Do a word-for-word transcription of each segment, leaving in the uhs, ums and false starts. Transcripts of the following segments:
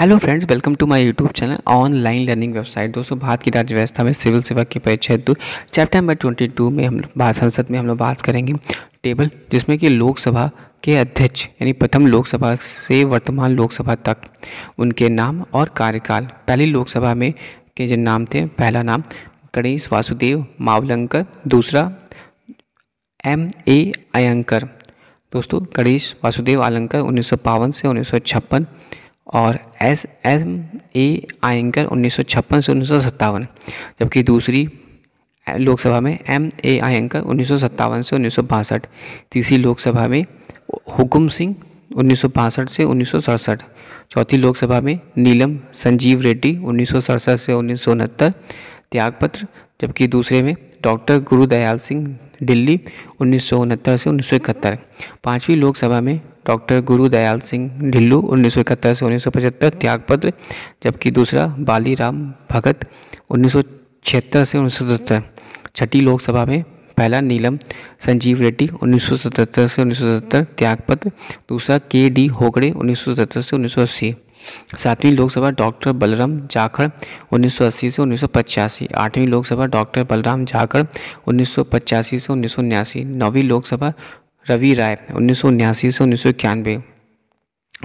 Hello friends, welcome to my YouTube channel online learning website. दोस्तों, भारत की राज्य व्यवस्था में सिविल सेवा की परिच्छेद दो चैप्टर नंबर ट्वेंटी टू में हम संसद में हम लोग बात करेंगे टेबल, जिसमें कि लोकसभा के अध्यक्ष यानी प्रथम लोकसभा से वर्तमान लोकसभा तक उनके नाम और कार्यकाल। पहली लोकसभा में के जो नाम थे, पहला नाम गणेश वासुदेव मावलंकर, दूसरा एम ए आयंकर। दोस्तों, गणेश वासुदेव आलंकर उन्नीस सौ बावन से उन्नीस सौ छप्पन, और एस एम ए आयंकर उन्नीस सौ छप्पन से उन्नीस सौ सत्तावन, जबकि दूसरी लोकसभा में एम ए आयंकर उन्नीस सौ सत्तावन से उन्नीस सौ बासठ, तीसरी लोकसभा में हुकुम सिंह उन्नीस सौ बासठ से उन्नीस सौ सड़सठ, चौथी लोकसभा में नीलम संजीव रेड्डी उन्नीस सौ सड़सठ से उन्नीस सौ उनहत्तर त्यागपत्र, जबकि दूसरे में डॉक्टर गुरुदयाल सिंह दिल्ली उन्नीस सौ उनहत्तर से उन्नीस सौ इकहत्तर, पाँचवीं लोकसभा में डॉक्टर गुरुदयाल सिंह ढिल्लू उन्नीस सौ इकहत्तर से उन्नीस सौ पचहत्तर त्यागपत्र, जबकि दूसरा बालीराम भगत उन्नीस सौ छिहत्तर से उन्नीस सौ सतहत्तर, छठी लोकसभा में पहला नीलम संजीव रेड्डी उन्नीस सौ सतहत्तर से उन्नीस सौ सत्तर त्यागपत्र, दूसरा के.डी. होगड़े उन्नीस सौ सत्तर से उन्नीस सौ अस्सी, सातवीं लोकसभा डॉक्टर बलराम जाखड़ उन्नीस सौ अस्सी से उन्नीस सौ पचासी, आठवीं लोकसभा डॉक्टर बलराम जाखड़ उन्नीस सौ पचासी से उन्नीस सौ उन्यासी, नौवीं लोकसभा रवी राय उन्नीस सौ उन्यासी से उन्नीस सौ इक्यानवे,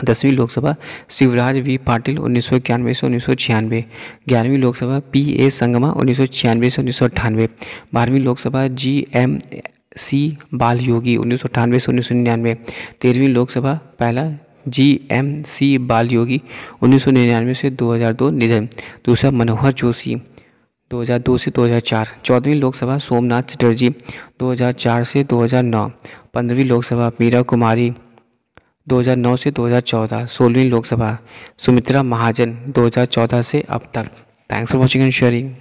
दसवीं लोकसभा शिवराज वी पाटिल उन्नीस सौ इक्यानवे से उन्नीस सौ छियानवे, ग्यारहवीं लोकसभा पी ए संगमा उन्नीस सौ छियानवे से उन्नीस सौ अट्ठानवे, बारहवीं लोकसभा जी एम सी बाल योगी उन्नीस सौ अट्ठानवे से उन्नीस सौ निन्यानवे, तेरहवीं लोकसभा पहला जी एम सी बाल योगी उन्नीस सौ निन्यानवे से दो हज़ार दो निधन, दूसरा मनोहर जोशी दो हज़ार दो से दो हज़ार चार, चौदहवीं लोकसभा सोमनाथ चटर्जी दो हज़ार चार से दो हज़ार नौ, पंद्रहवीं लोकसभा मीरा कुमारी दो हज़ार नौ से दो हज़ार चौदह, सोलहवीं लोकसभा सुमित्रा महाजन दो हज़ार चौदह से अब तक। Thanks for watching and sharing.